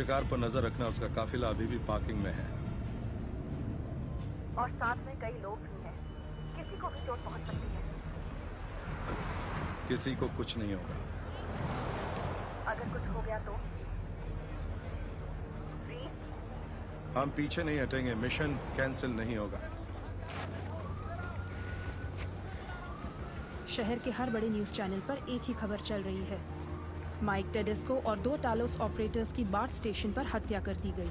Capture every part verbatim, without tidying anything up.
शिकार पर नजर रखना, उसका काफिला अभी भी पार्किंग में है और साथ में कई लोग भी हैं। किसी को भी चोट पहुंच सकती है। किसी को कुछ नहीं होगा। अगर कुछ हो गया तो हम पीछे नहीं हटेंगे। मिशन कैंसिल नहीं होगा। शहर के हर बड़े न्यूज चैनल पर एक ही खबर चल रही है, माइक टेडेस्को और दो टालोस ऑपरेटर्स की बार्ट स्टेशन पर हत्या कर दी गई।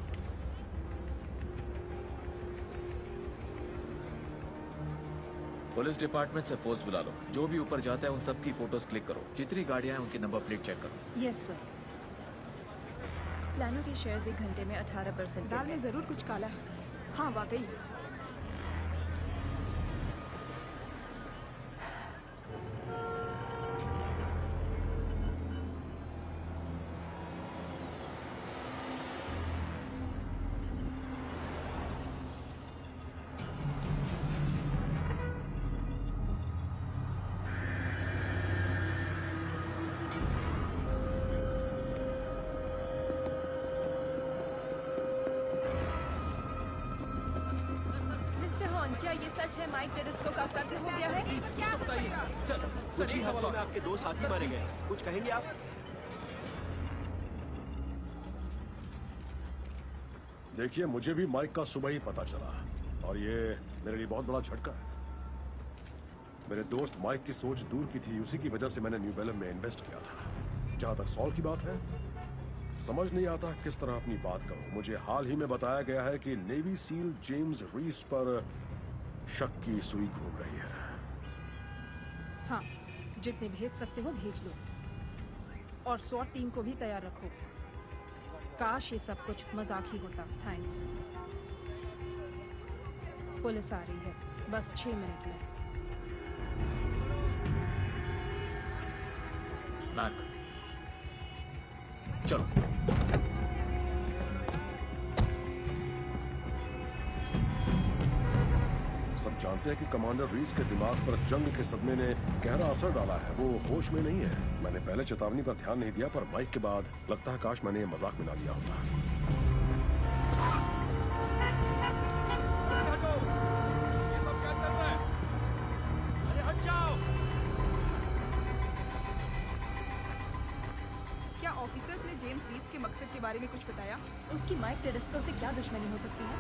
पुलिस डिपार्टमेंट से फोर्स बुला लो। जो भी ऊपर जाता है उन सब की फोटोज क्लिक करो। जितनी गाड़ियां हैं उनकी नंबर प्लेट चेक करो। Yes sir. प्लानो के शेयर्स एक घंटे में अठारह परसेंट। दाल में जरूर कुछ काला है। हाँ वाकई। माइक टेडेस्को का कत्ल हो गया है। सर, सर इस हवाले में आपके दो साथी मारे गए हैं, कुछ कहेंगे आप? देखिए, मुझे भी माइक का सुबह ही पता चला और ये मेरे लिए बहुत बड़ा झटका है। मेरे दोस्त माइक की सोच दूर की थी, उसी की वजह से मैंने न्यू बेलम में इन्वेस्ट किया था। जहां तक सॉल की बात है, समझ नहीं आता किस तरह अपनी बात कहूं। मुझे हाल ही में बताया गया है कि नेवी सील जेम्स रीस पर शक की सुई घूम रही है। हाँ, जितने भेज सकते हो भेज लो और स्वॉट टीम को भी तैयार रखो। काश ये सब कुछ मजाक ही होता। थैंक्स। पुलिस आ रही है बस छह मिनट में। चलो सब जानते हैं कि कमांडर रीस के दिमाग पर जंग के सदमे ने गहरा असर डाला है। वो होश में नहीं है। मैंने पहले चेतावनी पर ध्यान नहीं दिया, पर माइक के बाद लगता है काश मैंने ये मजाक में ना लिया होता। ये सब क्या चल रहा है? अरे हट जाओ। क्या ऑफिसर्स ने जेम्स रीस के मकसद के बारे में कुछ बताया? उसकी माइक टेडेस्को से क्या दुश्मनी हो सकती है?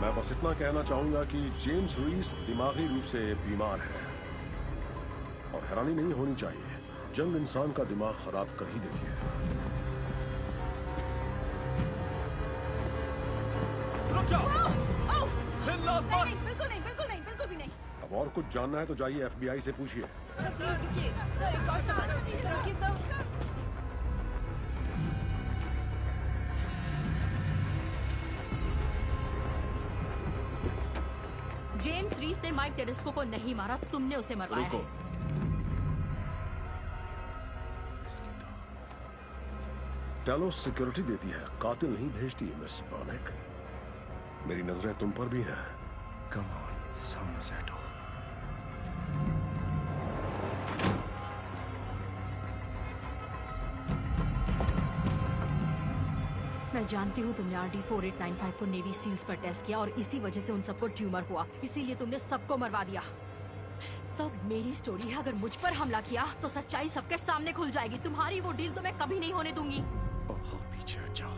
मैं बस इतना कहना चाहूंगा कि जेम्स रीस दिमागी रूप से बीमार है और हैरानी नहीं होनी चाहिए, जंग इंसान का दिमाग खराब कर ही देती है। रुक जाओ। नहीं, बिल्कुल नहीं, बिल्कुल नहीं, बिल्कुल भी नहीं। अब और कुछ जानना है तो जाइए एफ बी आई से पूछिए। सर प्लीज रुकिए। सर एक और सवाल। रुकिए सर। जेम्स रीस ने माइक टेडेस्को को नहीं मारा, तुमने उसे मरवाया है। टैलोस सिक्योरिटी देती है, कातिल नहीं भेजती। मिस बॉनिक, मेरी नजरें तुम पर भी हैं। कम ऑन समझो। मैं जानती हूँ तुमने R D four eight nine five को नेवी सील्स पर टेस्ट किया और इसी वजह से उन सबको ट्यूमर हुआ, इसीलिए तुमने सबको मरवा दिया। सब मेरी स्टोरी है। अगर मुझ पर हमला किया तो सच्चाई सबके सामने खुल जाएगी। तुम्हारी वो डील तो मैं कभी नहीं होने दूंगी। ओह, पीछे हट जाओ।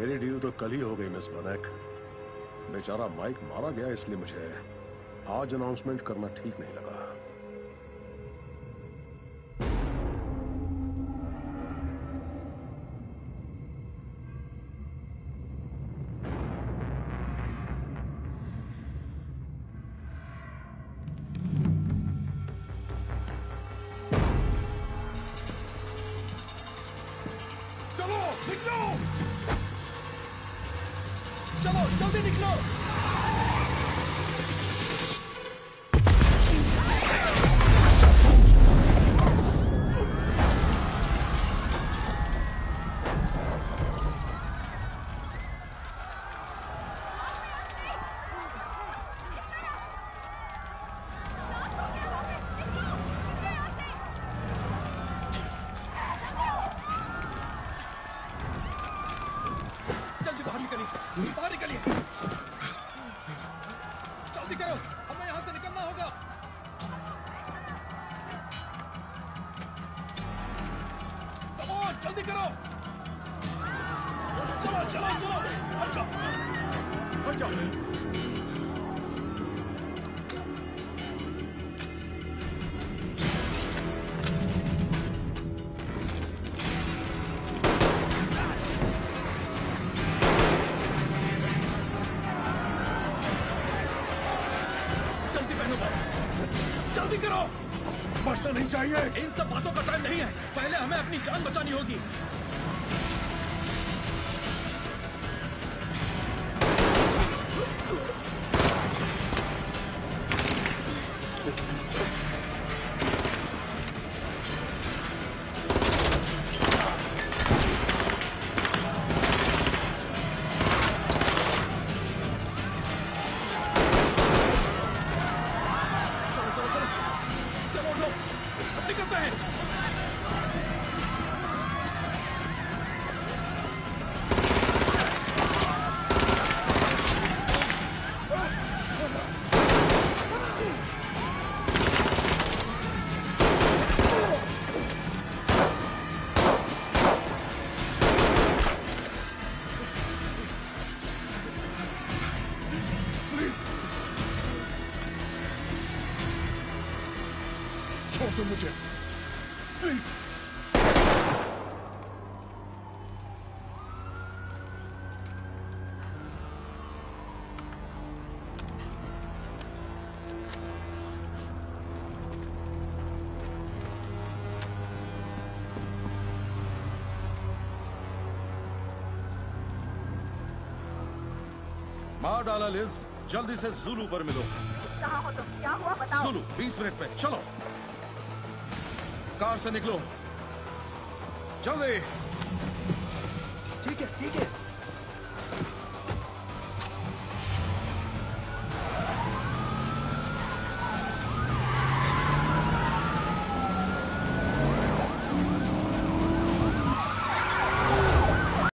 मेरी डील तो कल ही हो गई मिस बॉनिक। बेचारा माइक मारा गया इसलिए मुझे आज अनाउंसमेंट करना ठीक नहीं लगा। से निकलना होगा। Come on, जल्दी करो। चलो चलो चलो, हट जाओ, हट जाओ। इन सब बातों का टाइम नहीं है, पहले हमें अपनी जान बचानी होगी। मार डाला लिज, जल्दी से जुलू पर मिलो। कहाँ हो तुम? क्या हुआ बताओ। जुलू बीस मिनट में। चलो कार से निकलो जल्दी। ठीक है ठीक है।